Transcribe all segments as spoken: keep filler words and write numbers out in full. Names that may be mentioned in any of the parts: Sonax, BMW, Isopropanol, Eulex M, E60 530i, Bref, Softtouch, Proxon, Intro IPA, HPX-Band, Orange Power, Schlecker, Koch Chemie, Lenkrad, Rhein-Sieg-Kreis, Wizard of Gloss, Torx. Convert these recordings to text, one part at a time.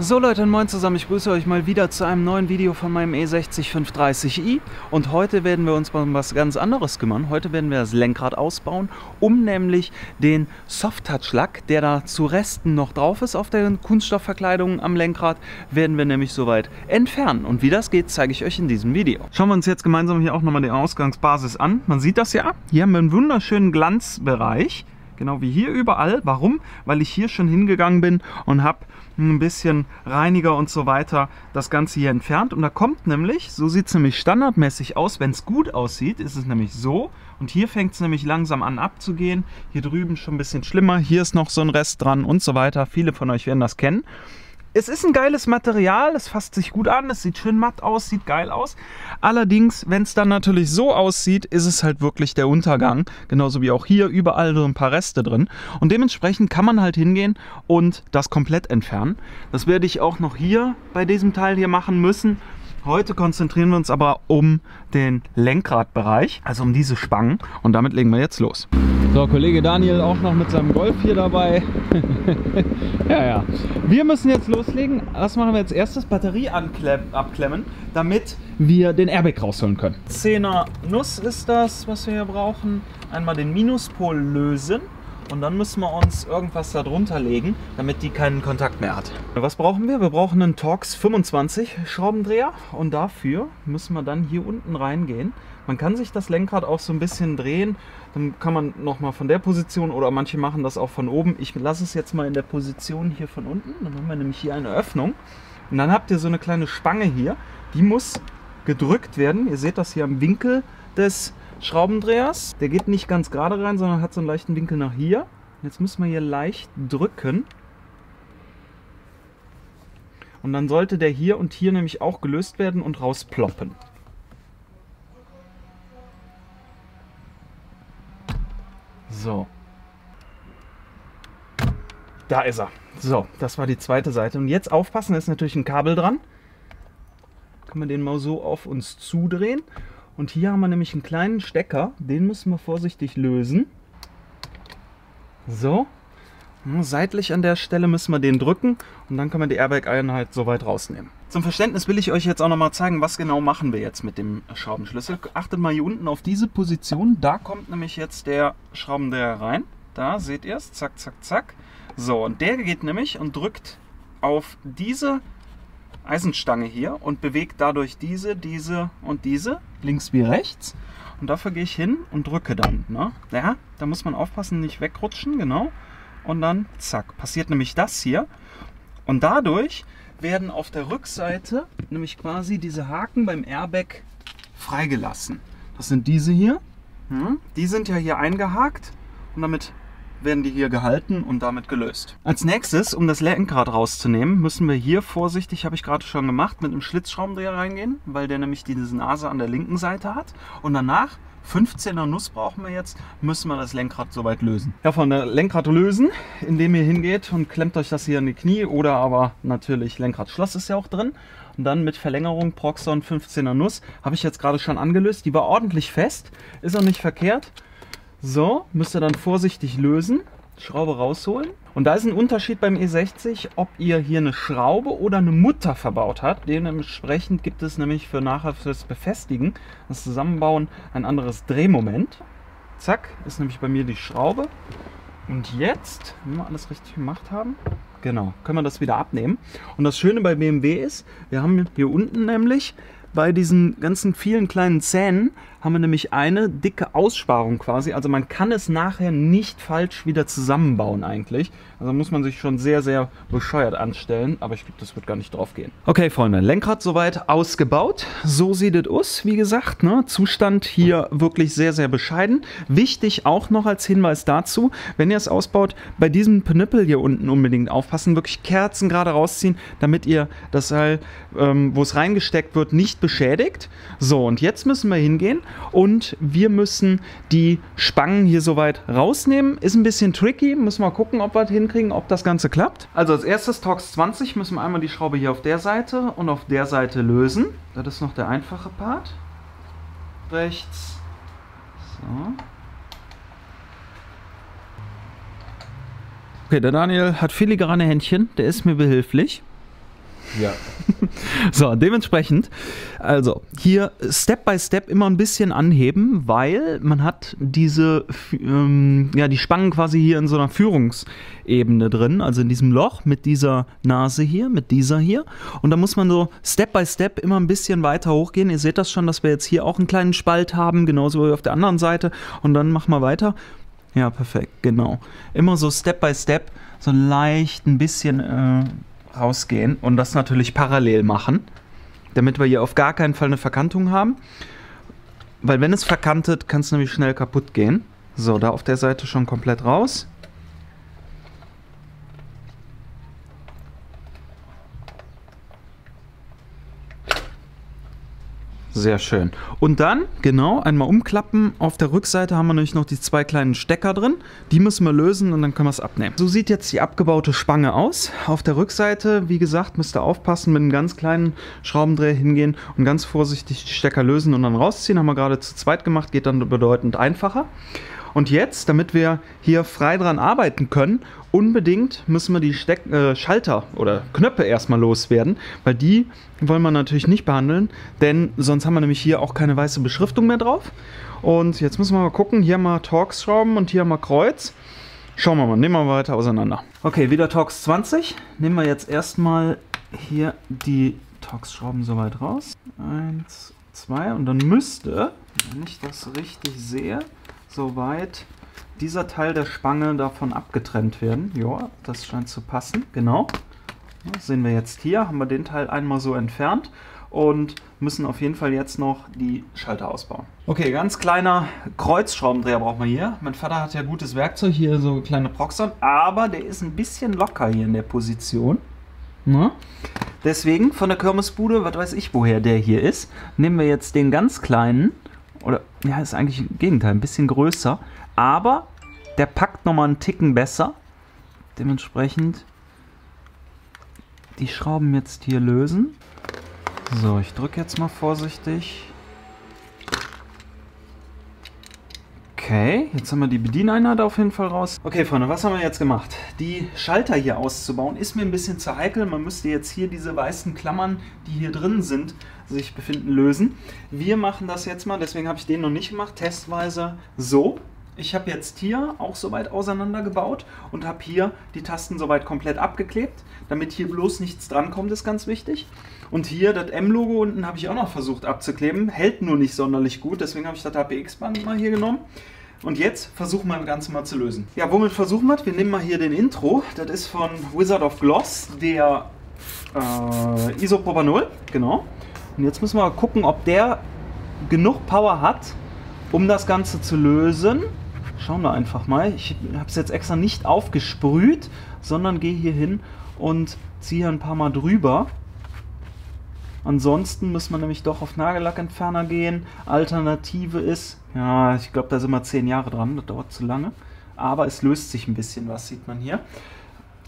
So Leute und moin zusammen, ich grüße euch mal wieder zu einem neuen Video von meinem E sechzig fünf dreißig i und heute werden wir uns mal um was ganz anderes kümmern. Heute werden wir das Lenkrad ausbauen, um nämlich den Soft-Touch-Lack, der da zu Resten noch drauf ist auf der Kunststoffverkleidung am Lenkrad, werden wir nämlich soweit entfernen. Und wie das geht, zeige ich euch in diesem Video. Schauen wir uns jetzt gemeinsam hier auch nochmal die Ausgangsbasis an. Man sieht das ja, hier haben wir einen wunderschönen Glanzbereich. Genau wie hier überall. Warum? Weil ich hier schon hingegangen bin und habe ein bisschen Reiniger und so weiter das Ganze hier entfernt. Und da kommt nämlich, so sieht es nämlich standardmäßig aus, wenn es gut aussieht, ist es nämlich so. Und hier fängt es nämlich langsam an abzugehen. Hier drüben schon ein bisschen schlimmer. Hier ist noch so ein Rest dran und so weiter. Viele von euch werden das kennen. Es ist ein geiles Material, es fasst sich gut an, es sieht schön matt aus, sieht geil aus. Allerdings, wenn es dann natürlich so aussieht, ist es halt wirklich der Untergang. Genauso wie auch hier überall so ein paar Reste drin. Und dementsprechend kann man halt hingehen und das komplett entfernen. Das werde ich auch noch hier bei diesem Teil hier machen müssen. Heute konzentrieren wir uns aber um den Lenkradbereich, also um diese Spangen. Und damit legen wir jetzt los. So, Kollege Daniel auch noch mit seinem Golf hier dabei. ja, ja. Wir müssen jetzt loslegen. Was machen wir als erstes? Batterie abklemmen, damit wir den Airbag rausholen können. zehner Nuss ist das, was wir hier brauchen. Einmal den Minuspol lösen. Und dann müssen wir uns irgendwas da drunter legen, damit die keinen Kontakt mehr hat. Was brauchen wir? Wir brauchen einen Torx fünfundzwanzig Schraubendreher und dafür müssen wir dann hier unten reingehen. Man kann sich das Lenkrad auch so ein bisschen drehen, dann kann man nochmal von der Position oder manche machen das auch von oben. Ich lasse es jetzt mal in der Position hier von unten, dann haben wir nämlich hier eine Öffnung. Und dann habt ihr so eine kleine Spange hier, die muss gedrückt werden. Ihr seht das hier am Winkel des Schraubendrehers, der geht nicht ganz gerade rein, sondern hat so einen leichten Winkel nach hier. Jetzt müssen wir hier leicht drücken. Und dann sollte der hier und hier nämlich auch gelöst werden und rausploppen. So. Da ist er. So, das war die zweite Seite. Und jetzt aufpassen, da ist natürlich ein Kabel dran. Können wir den mal so auf uns zudrehen. Und hier haben wir nämlich einen kleinen Stecker, den müssen wir vorsichtig lösen. So, seitlich an der Stelle müssen wir den drücken und dann können wir die Airbag-Einheit so weit rausnehmen. Zum Verständnis will ich euch jetzt auch nochmal zeigen, was genau machen wir jetzt mit dem Schraubenschlüssel. Achtet mal hier unten auf diese Position, da kommt nämlich jetzt der Schraubendreher rein. Da seht ihr es, zack, zack, zack. So, und der geht nämlich und drückt auf diese Eisenstange hier und bewegt dadurch diese, diese und diese, links wie rechts. Und dafür gehe ich hin und drücke dann. Ne? Ja, da muss man aufpassen, nicht wegrutschen, genau. Und dann, zack, passiert nämlich das hier. Und dadurch werden auf der Rückseite nämlich quasi diese Haken beim Airbag freigelassen. Das sind diese hier. Die sind ja hier eingehakt und damit werden die hier gehalten und damit gelöst. Als nächstes, um das Lenkrad rauszunehmen, müssen wir hier vorsichtig, habe ich gerade schon gemacht, mit einem Schlitzschraubendreher reingehen, weil der nämlich diese Nase an der linken Seite hat. Und danach, fünfzehner Nuss brauchen wir jetzt, müssen wir das Lenkrad soweit lösen. Ja, von der Lenkrad lösen, indem ihr hingeht und klemmt euch das hier an die Knie oder aber natürlich Lenkradschloss ist ja auch drin. Und dann mit Verlängerung Proxon fünfzehner Nuss, habe ich jetzt gerade schon angelöst. Die war ordentlich fest, ist auch nicht verkehrt. So, müsst ihr dann vorsichtig lösen, Schraube rausholen. Und da ist ein Unterschied beim E sechzig, ob ihr hier eine Schraube oder eine Mutter verbaut habt. Dementsprechend gibt es nämlich für nachher fürs Befestigen, das Zusammenbauen, ein anderes Drehmoment. Zack, ist nämlich bei mir die Schraube. Und jetzt, wenn wir alles richtig gemacht haben, genau, können wir das wieder abnehmen. Und das Schöne bei B M W ist, wir haben hier unten nämlich bei diesen ganzen vielen kleinen Zähnen haben wir nämlich eine dicke Aussparung quasi. Also man kann es nachher nicht falsch wieder zusammenbauen eigentlich. Also muss man sich schon sehr, sehr bescheuert anstellen. Aber ich glaube, das wird gar nicht drauf gehen. Okay, Freunde, Lenkrad soweit ausgebaut. So sieht es aus, wie gesagt. Ne? Zustand hier wirklich sehr, sehr bescheiden. Wichtig auch noch als Hinweis dazu, wenn ihr es ausbaut, bei diesem Pnippel hier unten unbedingt aufpassen. Wirklich Kerzen gerade rausziehen, damit ihr das Teil, ähm, wo es reingesteckt wird, nicht beschädigt. So, und jetzt müssen wir hingehen und wir müssen die Spangen hier soweit rausnehmen. Ist ein bisschen tricky, müssen wir gucken, ob wir das hinkriegen, ob das Ganze klappt. Also als erstes Torx zwanzig müssen wir einmal die Schraube hier auf der Seite und auf der Seite lösen. Das ist noch der einfache Part. Rechts. So. Okay, der Daniel hat filigrane Händchen, der ist mir behilflich. Ja. So, dementsprechend, also hier Step by Step immer ein bisschen anheben, weil man hat diese, ähm, ja, die Spangen quasi hier in so einer Führungsebene drin, also in diesem Loch mit dieser Nase hier, mit dieser hier, und da muss man so Step by Step immer ein bisschen weiter hochgehen. Ihr seht das schon, dass wir jetzt hier auch einen kleinen Spalt haben, genauso wie auf der anderen Seite, und dann machen wir weiter. Ja, perfekt, genau. Immer so Step by Step, so leicht ein bisschen äh, rausgehen und das natürlich parallel machen, damit wir hier auf gar keinen Fall eine Verkantung haben, weil wenn es verkantet, kann es nämlich schnell kaputt gehen. So, da auf der Seite schon komplett raus. Sehr schön. Und dann, genau, einmal umklappen. Auf der Rückseite haben wir nämlich noch die zwei kleinen Stecker drin. Die müssen wir lösen und dann können wir es abnehmen. So sieht jetzt die abgebaute Spange aus. Auf der Rückseite, wie gesagt, müsst ihr aufpassen, mit einem ganz kleinen Schraubendreher hingehen und ganz vorsichtig die Stecker lösen und dann rausziehen. Haben wir gerade zu zweit gemacht, geht dann bedeutend einfacher. Und jetzt, damit wir hier frei dran arbeiten können, unbedingt müssen wir die Steck äh, Schalter oder Knöpfe erstmal loswerden, weil die wollen wir natürlich nicht behandeln, denn sonst haben wir nämlich hier auch keine weiße Beschriftung mehr drauf. Und jetzt müssen wir mal gucken, hier haben wir Torx-Schrauben und hier haben wir Kreuz. Schauen wir mal, nehmen wir mal weiter auseinander. Okay, wieder Torx zwanzig. Nehmen wir jetzt erstmal hier die Torx-Schrauben soweit raus. Eins, zwei, und dann müsste, wenn ich das richtig sehe, soweit dieser Teil der Spange davon abgetrennt werden. Ja, das scheint zu passen, genau. Das sehen wir jetzt hier, haben wir den Teil einmal so entfernt und müssen auf jeden Fall jetzt noch die Schalter ausbauen. Okay, ganz kleiner Kreuzschraubendreher braucht man hier. Mein Vater hat ja gutes Werkzeug, hier so kleine Proxon, aber der ist ein bisschen locker hier in der Position. Na? Deswegen von der Kirmesbude, was weiß ich woher der hier ist, nehmen wir jetzt den ganz kleinen. Oder, ja, ist eigentlich im Gegenteil, ein bisschen größer. Aber der packt nochmal einen Ticken besser. Dementsprechend die Schrauben jetzt hier lösen. So, ich drücke jetzt mal vorsichtig. Okay, jetzt haben wir die Bedieneinheit auf jeden Fall raus. Okay, Freunde, was haben wir jetzt gemacht? Die Schalter hier auszubauen ist mir ein bisschen zu heikel. Man müsste jetzt hier diese weißen Klammern, die hier drin sind, sich befinden, lösen. Wir machen das jetzt mal, deswegen habe ich den noch nicht gemacht, testweise so. Ich habe jetzt hier auch soweit auseinandergebaut und habe hier die Tasten soweit komplett abgeklebt, damit hier bloß nichts drankommt, ist ganz wichtig. Und hier das M-Logo unten habe ich auch noch versucht abzukleben, hält nur nicht sonderlich gut, deswegen habe ich das H P X-Band mal hier genommen. Und jetzt versuchen wir das Ganze mal zu lösen. Ja, womit versuchen wir das? Wir nehmen mal hier den Intro. Das ist von Wizard of Gloss, der äh, Isopropanol. Genau. Und jetzt müssen wir mal gucken, ob der genug Power hat, um das Ganze zu lösen. Schauen wir einfach mal. Ich habe es jetzt extra nicht aufgesprüht, sondern gehe hier hin und ziehe ein paar Mal drüber. Ansonsten muss man nämlich doch auf Nagellackentferner gehen. Alternative ist, ja, ich glaube, da sind wir zehn Jahre dran, das dauert zu lange. Aber es löst sich ein bisschen was, sieht man hier.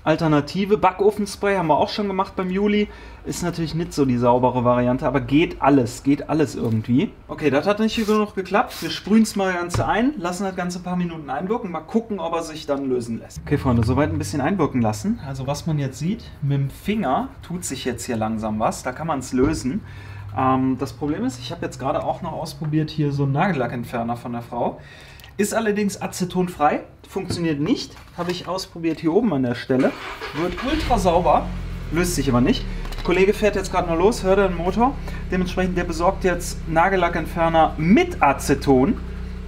Alternative, Backofenspray haben wir auch schon gemacht beim Juli. Ist natürlich nicht so die saubere Variante, aber geht alles, geht alles irgendwie. Okay, das hat nicht genug geklappt. Wir sprühen es mal das Ganze ein, lassen das Ganze ein paar Minuten einwirken, mal gucken, ob er sich dann lösen lässt. Okay, Freunde, soweit ein bisschen einwirken lassen. Also was man jetzt sieht, mit dem Finger tut sich jetzt hier langsam was, da kann man es lösen. Ähm, das Problem ist, ich habe jetzt gerade auch noch ausprobiert, hier so einen Nagellackentferner von der Frau. Ist allerdings acetonfrei, funktioniert nicht, habe ich ausprobiert hier oben an der Stelle, wird ultra sauber, löst sich aber nicht. Der Kollege fährt jetzt gerade noch los, hört den Motor, dementsprechend der besorgt jetzt Nagellackentferner mit Aceton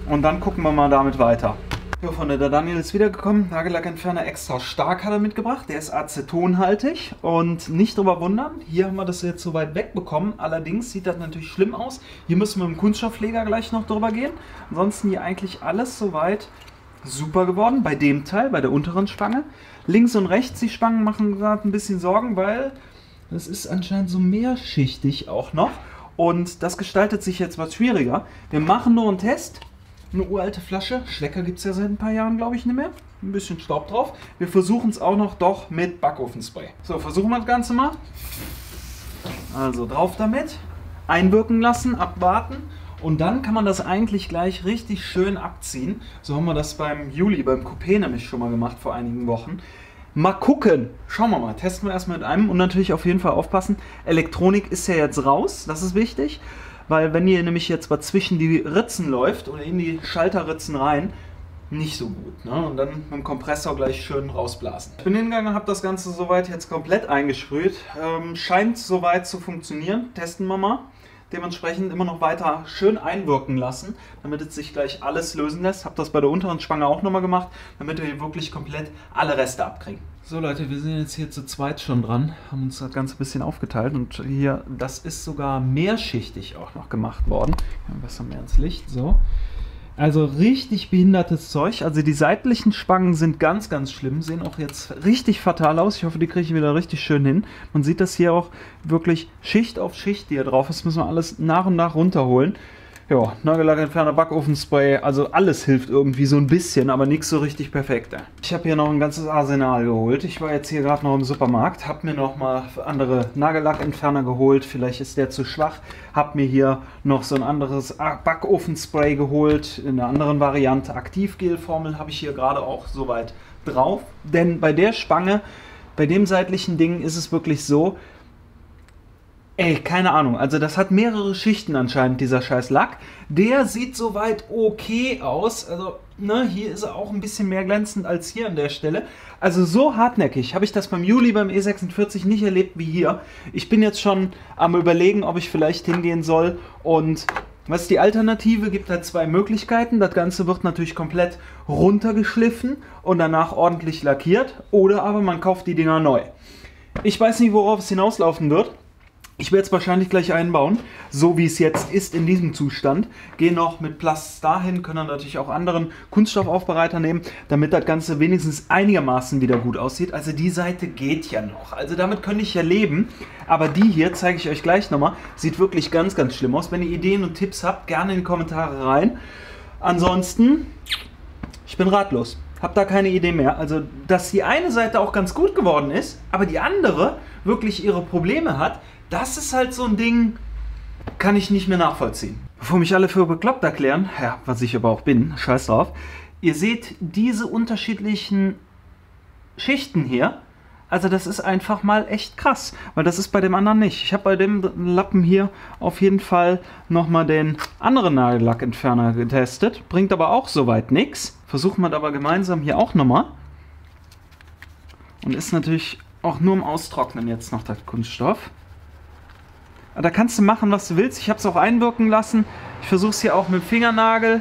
und dann gucken wir mal damit weiter. Ja, Freunde, der Daniel ist wiedergekommen, Nagellackentferner extra stark hat er mitgebracht, der ist acetonhaltig und nicht drüber wundern, hier haben wir das jetzt so weit wegbekommen, allerdings sieht das natürlich schlimm aus, hier müssen wir mit dem Kunststoffleger gleich noch drüber gehen, ansonsten hier eigentlich alles soweit super geworden, bei dem Teil, bei der unteren Spange, links und rechts die Spangen machen gerade ein bisschen Sorgen, weil das ist anscheinend so mehrschichtig auch noch und das gestaltet sich jetzt was schwieriger, wir machen nur einen Test. Eine uralte Flasche, Schlecker gibt es ja seit ein paar Jahren, glaube ich, nicht mehr. Ein bisschen Staub drauf. Wir versuchen es auch noch doch mit Backofenspray. So, versuchen wir das Ganze mal. Also drauf damit, einwirken lassen, abwarten und dann kann man das eigentlich gleich richtig schön abziehen. So haben wir das beim Juli, beim Coupé nämlich schon mal gemacht vor einigen Wochen. Mal gucken. Schauen wir mal. Testen wir erstmal mit einem und natürlich auf jeden Fall aufpassen. Elektronik ist ja jetzt raus, das ist wichtig. Weil wenn ihr nämlich jetzt mal zwischen die Ritzen läuft oder in die Schalterritzen rein, nicht so gut. Ne? Und dann mit dem Kompressor gleich schön rausblasen. Ich bin hingegangen, habe das Ganze soweit jetzt komplett eingesprüht. Ähm, scheint soweit zu funktionieren. Testen wir mal. Dementsprechend immer noch weiter schön einwirken lassen, damit es sich gleich alles lösen lässt. Habe das bei der unteren Spange auch nochmal gemacht, damit wir hier wirklich komplett alle Reste abkriegen. So Leute, wir sind jetzt hier zu zweit schon dran, haben uns das Ganze ein bisschen aufgeteilt und hier, das ist sogar mehrschichtig auch noch gemacht worden. Ja, besser mehr ins Licht, so. Also richtig behindertes Zeug. Also die seitlichen Spangen sind ganz, ganz schlimm. Sehen auch jetzt richtig fatal aus. Ich hoffe, die kriege ich wieder richtig schön hin. Man sieht das hier auch wirklich Schicht auf Schicht, die hier drauf ist. Müssen wir alles nach und nach runterholen. Ja, Nagellackentferner, Backofenspray. Also alles hilft irgendwie so ein bisschen, aber nichts so richtig perfekt. Ich habe hier noch ein ganzes Arsenal geholt. Ich war jetzt hier gerade noch im Supermarkt. Habe mir noch mal andere Nagellackentferner geholt. Vielleicht ist der zu schwach. Habe mir hier noch so ein anderes Backofenspray geholt. In einer anderen Variante Aktivgelformel habe ich hier gerade auch soweit drauf. Denn bei der Spange, bei dem seitlichen Ding ist es wirklich so, ey, keine Ahnung, also das hat mehrere Schichten anscheinend, dieser scheiß Lack. Der sieht soweit okay aus, also ne, hier ist er auch ein bisschen mehr glänzend als hier an der Stelle. Also so hartnäckig habe ich das beim Juli beim E sechsundvierzig nicht erlebt wie hier. Ich bin jetzt schon am Überlegen, ob ich vielleicht hingehen soll und... Was ist die Alternative? Gibt halt zwei Möglichkeiten. Das Ganze wird natürlich komplett runtergeschliffen und danach ordentlich lackiert. Oder aber man kauft die Dinger neu. Ich weiß nicht, worauf es hinauslaufen wird. Ich werde es wahrscheinlich gleich einbauen, so wie es jetzt ist in diesem Zustand. Gehe noch mit Plast dahin, können natürlich auch anderen Kunststoffaufbereiter nehmen, damit das Ganze wenigstens einigermaßen wieder gut aussieht. Also die Seite geht ja noch, also damit könnte ich ja leben. Aber die hier, zeige ich euch gleich nochmal, sieht wirklich ganz, ganz schlimm aus. Wenn ihr Ideen und Tipps habt, gerne in die Kommentare rein. Ansonsten, ich bin ratlos, habe da keine Idee mehr. Also, dass die eine Seite auch ganz gut geworden ist, aber die andere wirklich ihre Probleme hat, das ist halt so ein Ding, kann ich nicht mehr nachvollziehen. Bevor mich alle für bekloppt erklären, ja, was ich aber auch bin, scheiß drauf, ihr seht diese unterschiedlichen Schichten hier, also das ist einfach mal echt krass, weil das ist bei dem anderen nicht. Ich habe bei dem Lappen hier auf jeden Fall nochmal den anderen Nagellackentferner getestet, bringt aber auch soweit nichts. Versuchen wir das aber gemeinsam hier auch nochmal. Und ist natürlich auch nur im Austrocknen jetzt noch der Kunststoff. Da kannst du machen, was du willst. Ich habe es auch einwirken lassen. Ich versuche es hier auch mit dem Fingernagel.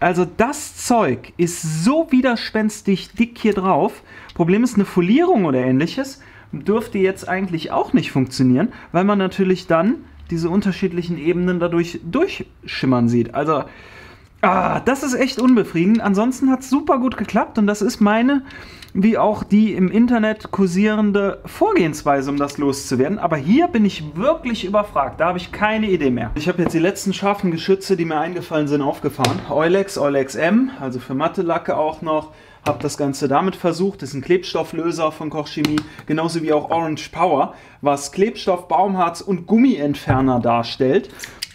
Also das Zeug ist so widerspenstig dick hier drauf. Problem ist, eine Folierung oder ähnliches dürfte jetzt eigentlich auch nicht funktionieren, weil man natürlich dann diese unterschiedlichen Ebenen dadurch durchschimmern sieht. Also ah, das ist echt unbefriedigend. Ansonsten hat es super gut geklappt und das ist meine, wie auch die im Internet kursierende Vorgehensweise, um das loszuwerden. Aber hier bin ich wirklich überfragt. Da habe ich keine Idee mehr. Ich habe jetzt die letzten scharfen Geschütze, die mir eingefallen sind, aufgefahren. Eulex, Eulex M, also für matte Lacke auch noch. Habe das Ganze damit versucht. Das ist ein Klebstofflöser von Koch Chemie. Genauso wie auch Orange Power, was Klebstoff, Baumharz und Gummientferner darstellt.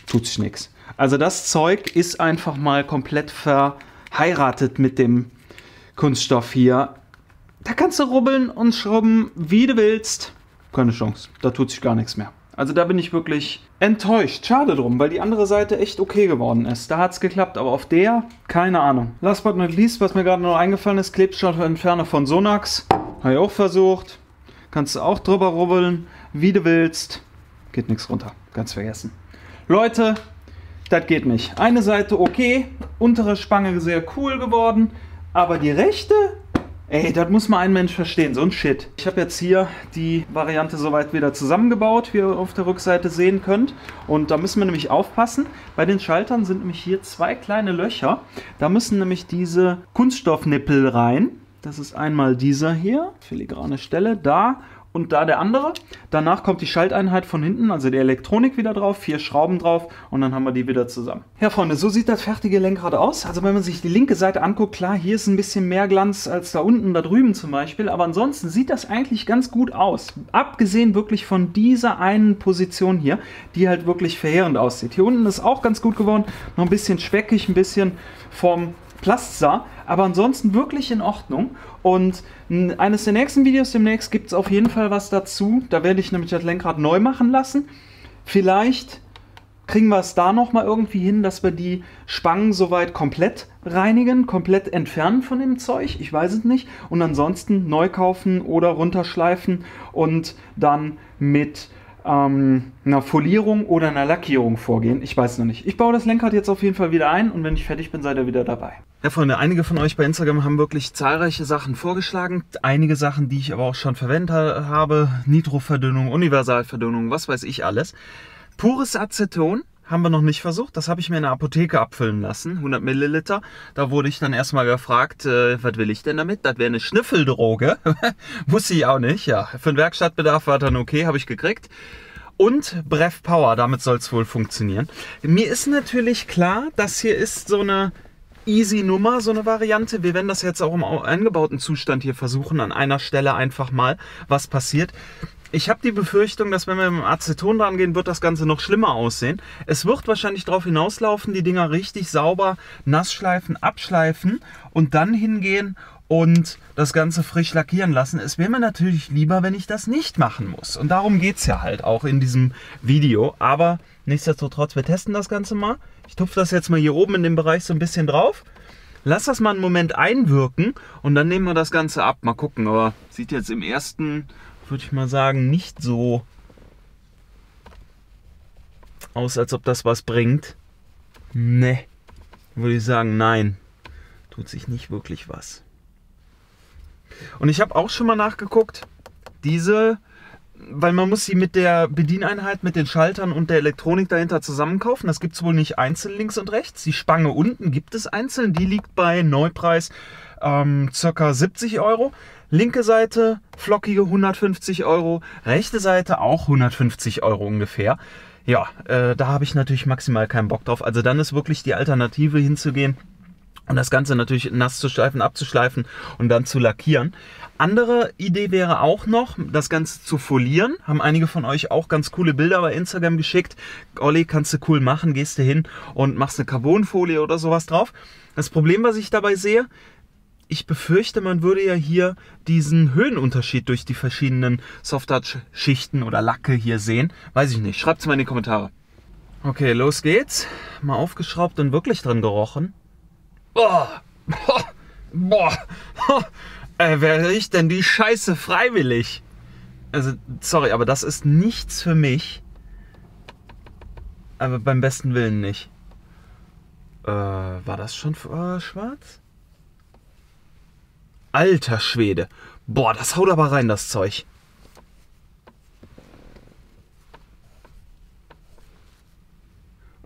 Tut sich nichts. Also das Zeug ist einfach mal komplett verheiratet mit dem Kunststoff hier. Da kannst du rubbeln und schrubben, wie du willst. Keine Chance, da tut sich gar nichts mehr. Also da bin ich wirklich enttäuscht. Schade drum, weil die andere Seite echt okay geworden ist. Da hat es geklappt, aber auf der, keine Ahnung. Last but not least, was mir gerade noch eingefallen ist, Klebstoffentferner von Sonax. Habe ich auch versucht. Kannst du auch drüber rubbeln, wie du willst. Geht nichts runter, ganz vergessen. Leute... Das geht nicht. Eine Seite okay, untere Spange sehr cool geworden, aber die rechte, ey, das muss mal ein Mensch verstehen, so ein Shit. Ich habe jetzt hier die Variante soweit wieder zusammengebaut, wie ihr auf der Rückseite sehen könnt. Und da müssen wir nämlich aufpassen, bei den Schaltern sind nämlich hier zwei kleine Löcher. Da müssen nämlich diese Kunststoffnippel rein. Das ist einmal dieser hier, filigrane Stelle, da. Und da der andere. Danach kommt die Schalteinheit von hinten, also die Elektronik wieder drauf, vier Schrauben drauf und dann haben wir die wieder zusammen. Ja Freunde, so sieht das fertige Lenkrad aus. Also wenn man sich die linke Seite anguckt, klar, hier ist ein bisschen mehr Glanz als da unten, da drüben zum Beispiel. Aber ansonsten sieht das eigentlich ganz gut aus. Abgesehen wirklich von dieser einen Position hier, die halt wirklich verheerend aussieht. Hier unten ist auch ganz gut geworden, noch ein bisschen speckig, ein bisschen vom Plasza, aber ansonsten wirklich in Ordnung. Und eines der nächsten Videos demnächst gibt es auf jeden Fall was dazu. Da werde ich nämlich das Lenkrad neu machen lassen. Vielleicht kriegen wir es da nochmal irgendwie hin, dass wir die Spangen soweit komplett reinigen, komplett entfernen von dem Zeug, ich weiß es nicht. Und ansonsten neu kaufen oder runterschleifen und dann mit ähm, einer Folierung oder einer Lackierung vorgehen. Ich weiß noch nicht. Ich baue das Lenkrad jetzt auf jeden Fall wieder ein und wenn ich fertig bin, seid ihr wieder dabei. Ja Freunde, einige von euch bei Instagram haben wirklich zahlreiche Sachen vorgeschlagen. Einige Sachen, die ich aber auch schon verwendet habe. Nitroverdünnung, Universalverdünnung, was weiß ich alles. Pures Aceton haben wir noch nicht versucht, das habe ich mir in der Apotheke abfüllen lassen, hundert Milliliter. Da wurde ich dann erstmal gefragt, äh, was will ich denn damit? Das wäre eine Schnüffeldroge, wusste ich auch nicht. Ja, für den Werkstattbedarf war dann okay, habe ich gekriegt. Und Bref Power, damit soll es wohl funktionieren. Mir ist natürlich klar, das hier ist so eine easy Nummer, so eine Variante. Wir werden das jetzt auch im eingebauten Zustand hier versuchen, an einer Stelle einfach mal, was passiert. Ich habe die Befürchtung, dass wenn wir mit dem Aceton dran gehen, wird das Ganze noch schlimmer aussehen. Es wird wahrscheinlich darauf hinauslaufen, die Dinger richtig sauber nass schleifen, abschleifen und dann hingehen und das Ganze frisch lackieren lassen. Es wäre mir natürlich lieber, wenn ich das nicht machen muss. Und darum geht es ja halt auch in diesem Video. Aber nichtsdestotrotz, wir testen das Ganze mal. Ich tupfe das jetzt mal hier oben in dem Bereich so ein bisschen drauf. Lass das mal einen Moment einwirken und dann nehmen wir das Ganze ab. Mal gucken, aber sieht jetzt im ersten, würde ich mal sagen, nicht so aus, als ob das was bringt. Ne, würde ich sagen, nein, tut sich nicht wirklich was. Und ich habe auch schon mal nachgeguckt, diese, weil man muss sie mit der Bedieneinheit, mit den Schaltern und der Elektronik dahinter zusammenkaufen. Das gibt es wohl nicht einzeln links und rechts. Die Spange unten gibt es einzeln, die liegt bei Neupreis ähm, ca. siebzig Euro. Linke Seite flockige hundertfünfzig Euro, rechte Seite auch hundertfünfzig Euro ungefähr. Ja, äh, da habe ich natürlich maximal keinen Bock drauf. Also dann ist wirklich die Alternative hinzugehen und das Ganze natürlich nass zu schleifen, abzuschleifen und dann zu lackieren. Andere Idee wäre auch noch, das Ganze zu folieren. Haben einige von euch auch ganz coole Bilder bei Instagram geschickt. Olli, kannst du cool machen, gehst du hin und machst eine Carbonfolie oder sowas drauf. Das Problem, was ich dabei sehe, ich befürchte, man würde ja hier diesen Höhenunterschied durch die verschiedenen Soft-Touch-Schichten oder Lacke hier sehen. Weiß ich nicht. Schreibt es mal in die Kommentare. Okay, los geht's. Mal aufgeschraubt und wirklich drin gerochen. Boah! Boah! Boah! Äh, wer riecht denn die Scheiße freiwillig? Also, sorry, aber das ist nichts für mich. Aber beim besten Willen nicht. Äh, war das schon äh, schwarz? Alter Schwede. Boah, das haut aber rein, das Zeug.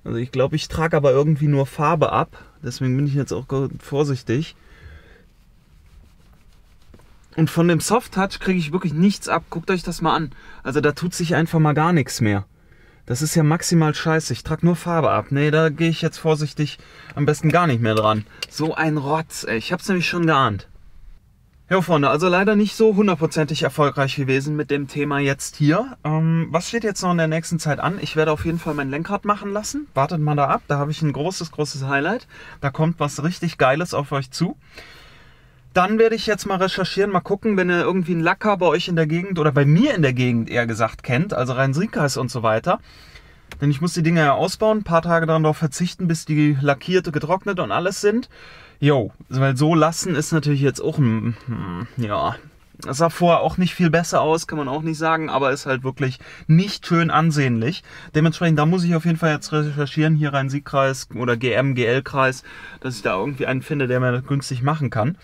Also ich glaube, ich trage aber irgendwie nur Farbe ab. Deswegen bin ich jetzt auch vorsichtig. Und von dem Soft-Touch kriege ich wirklich nichts ab. Guckt euch das mal an. Also da tut sich einfach mal gar nichts mehr. Das ist ja maximal scheiße. Ich trage nur Farbe ab. Nee, da gehe ich jetzt vorsichtig am besten gar nicht mehr dran. So ein Rotz, ey. Ich habe es nämlich schon geahnt. Ja Freunde, also leider nicht so hundertprozentig erfolgreich gewesen mit dem Thema jetzt hier. Ähm, was steht jetzt noch in der nächsten Zeit an? Ich werde auf jeden Fall mein Lenkrad machen lassen. Wartet mal da ab, da habe ich ein großes, großes Highlight. Da kommt was richtig Geiles auf euch zu. Dann werde ich jetzt mal recherchieren, mal gucken, wenn ihr irgendwie einen Lacker bei euch in der Gegend oder bei mir in der Gegend eher gesagt kennt, also Rhein-Sieg-Kreis und so weiter. Denn ich muss die Dinger ja ausbauen, ein paar Tage darauf verzichten, bis die lackierte, getrocknet und alles sind. Jo, weil so lassen ist natürlich jetzt auch ein, ja, das sah vorher auch nicht viel besser aus, kann man auch nicht sagen, aber ist halt wirklich nicht schön ansehnlich. Dementsprechend, da muss ich auf jeden Fall jetzt recherchieren, hier Rhein-Sieg-Kreis oder G M G L Kreis, dass ich da irgendwie einen finde, der mir das günstig machen kann.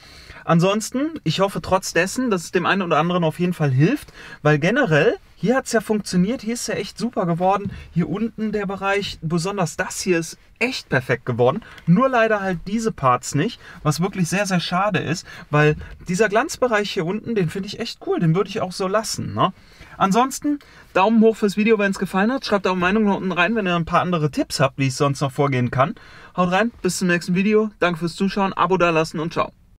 Ansonsten, ich hoffe trotz dessen, dass es dem einen oder anderen auf jeden Fall hilft, weil generell, hier hat es ja funktioniert, hier ist ja echt super geworden. Hier unten der Bereich, besonders das hier ist echt perfekt geworden. Nur leider halt diese Parts nicht, was wirklich sehr, sehr schade ist, weil dieser Glanzbereich hier unten, den finde ich echt cool, den würde ich auch so lassen, ne? Ansonsten, Daumen hoch fürs Video, wenn es gefallen hat. Schreibt eure Meinung noch unten rein, wenn ihr ein paar andere Tipps habt, wie ich sonst noch vorgehen kann. Haut rein, bis zum nächsten Video. Danke fürs Zuschauen, Abo da lassen und ciao.